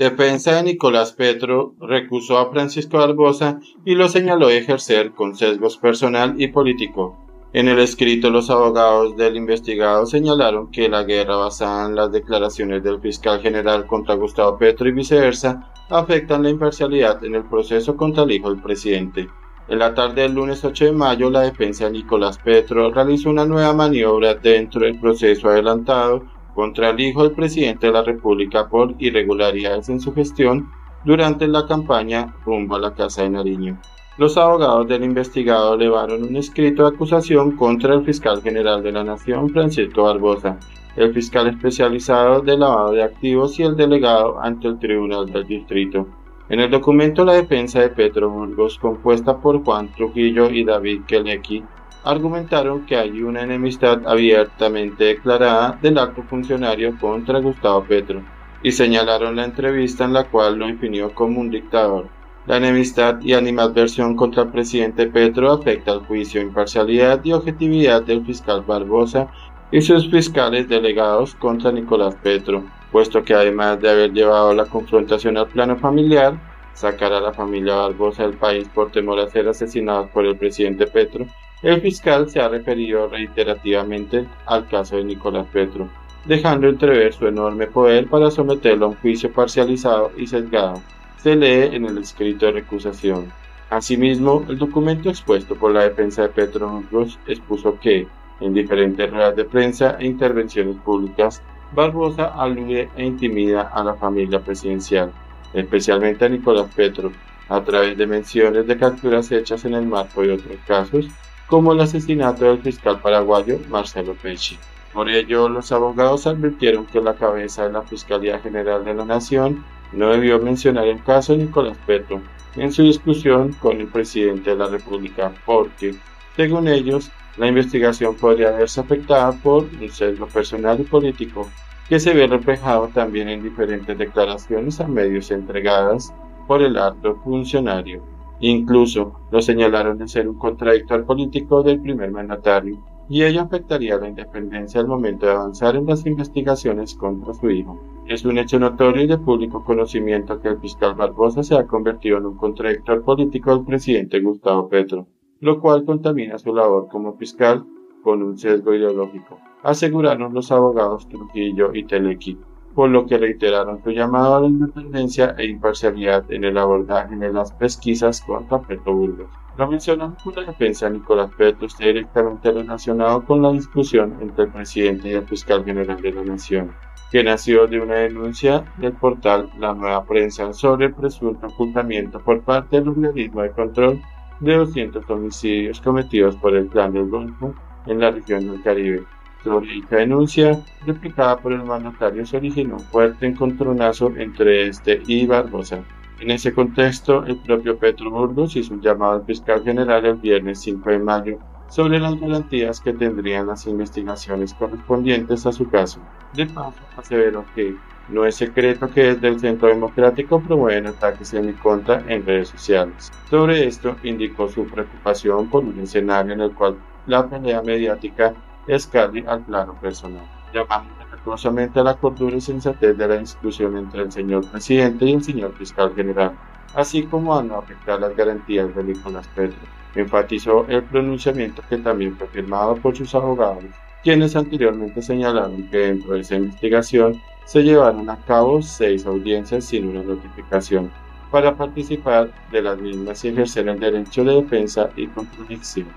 Defensa de Nicolás Petro recusó a Francisco Barbosa y lo señaló de ejercer con sesgos personal y político. En el escrito, los abogados del investigado señalaron que la guerra basada en las declaraciones del fiscal general contra Gustavo Petro y viceversa afectan la imparcialidad en el proceso contra el hijo del presidente. En la tarde del lunes 8 de mayo, la defensa de Nicolás Petro realizó una nueva maniobra dentro del proceso adelantado contra el hijo del presidente de la República por irregularidades en su gestión durante la campaña rumbo a la Casa de Nariño. Los abogados del investigado elevaron un escrito de acusación contra el fiscal general de la Nación, Francisco Barbosa, el fiscal especializado de lavado de activos y el delegado ante el Tribunal del Distrito. En el documento, la defensa de Petro Burgos, compuesta por Juan Trujillo y David Kellecki, argumentaron que hay una enemistad abiertamente declarada del alto funcionario contra Gustavo Petro y señalaron la entrevista en la cual lo definió como un dictador. La enemistad y animadversión contra el presidente Petro afecta al juicio, imparcialidad y objetividad del fiscal Barbosa y sus fiscales delegados contra Nicolás Petro, puesto que además de haber llevado la confrontación al plano familiar, sacar a la familia Barbosa del país por temor a ser asesinados por el presidente Petro, el fiscal se ha referido reiterativamente al caso de Nicolás Petro, dejando entrever su enorme poder para someterlo a un juicio parcializado y sesgado, se lee en el escrito de recusación. Asimismo, el documento expuesto por la defensa de Petro Burgos expuso que, en diferentes ruedas de prensa e intervenciones públicas, Barbosa alude e intimida a la familia presidencial, especialmente a Nicolás Petro, a través de menciones de capturas hechas en el marco de otros casos, como el asesinato del fiscal paraguayo Marcelo Pecci. Por ello, los abogados advirtieron que la cabeza de la Fiscalía General de la Nación no debió mencionar el caso de Nicolás Petro en su discusión con el presidente de la República porque, según ellos, la investigación podría verse afectada por un sesgo personal y político que se ve reflejado también en diferentes declaraciones a medios entregadas por el alto funcionario. Incluso lo señalaron de ser un contradictor político del primer mandatario y ello afectaría la independencia al momento de avanzar en las investigaciones contra su hijo. Es un hecho notorio y de público conocimiento que el fiscal Barbosa se ha convertido en un contradictor político del presidente Gustavo Petro, lo cual contamina su labor como fiscal con un sesgo ideológico, aseguraron los abogados Trujillo y Kellecki, por lo que reiteraron su llamado a la independencia e imparcialidad en el abordaje de las pesquisas contra Petro Burgos. Lo mencionaron con la defensa de Nicolás Petro está directamente relacionado con la discusión entre el presidente y el fiscal general de la Nación, que nació de una denuncia del portal La Nueva Prensa sobre el presunto ocultamiento por parte del organismo de control de 200 homicidios cometidos por el Clan del Golfo en la región del Caribe. Sobre esta denuncia, replicada por el mandatario, se originó un fuerte encontronazo entre este y Barbosa. En ese contexto, el propio Petro Burgos hizo un llamado al fiscal general el viernes 5 de mayo sobre las garantías que tendrían las investigaciones correspondientes a su caso. De paso, aseveró que no es secreto que desde el Centro Democrático promueven ataques en mi contra en redes sociales. Sobre esto, indicó su preocupación por un escenario en el cual la pelea mediática escale al plano personal, llamando respetuosamente a la cordura y sensatez de la discusión entre el señor presidente y el señor fiscal general, así como a no afectar las garantías de Nicolás Petro. Enfatizó el pronunciamiento que también fue firmado por sus abogados, quienes anteriormente señalaron que dentro de esa investigación se llevaron a cabo 6 audiencias sin una notificación para participar de las mismas y ejercer el derecho de defensa y contradicción.